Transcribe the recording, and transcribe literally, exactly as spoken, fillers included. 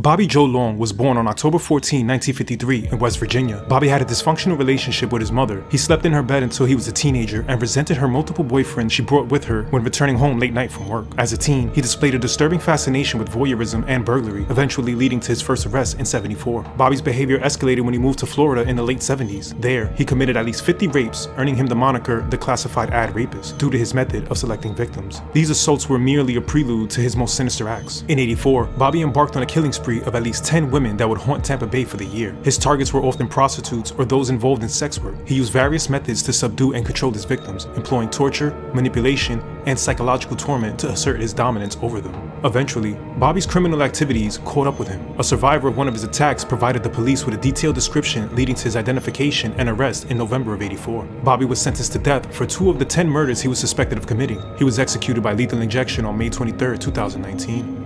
Bobby Joe Long was born on October fourteenth, nineteen fifty-three in West Virginia. Bobby had a dysfunctional relationship with his mother. He slept in her bed until he was a teenager and resented her multiple boyfriends she brought with her when returning home late night from work. As a teen, he displayed a disturbing fascination with voyeurism and burglary, eventually leading to his first arrest in seventy-four. Bobby's behavior escalated when he moved to Florida in the late seventies. There, he committed at least fifty rapes, earning him the moniker the Classified Ad Rapist due to his method of selecting victims. These assaults were merely a prelude to his most sinister acts. In eighty-four, Bobby embarked on a killing spree of at least ten women that would haunt Tampa Bay for the year. His targets were often prostitutes or those involved in sex work. He used various methods to subdue and control his victims, employing torture, manipulation, and psychological torment to assert his dominance over them. Eventually, Bobby's criminal activities caught up with him. A survivor of one of his attacks provided the police with a detailed description leading to his identification and arrest in November of eighty-four. Bobby was sentenced to death for two of the ten murders he was suspected of committing. He was executed by lethal injection on May twenty-third, two thousand nineteen.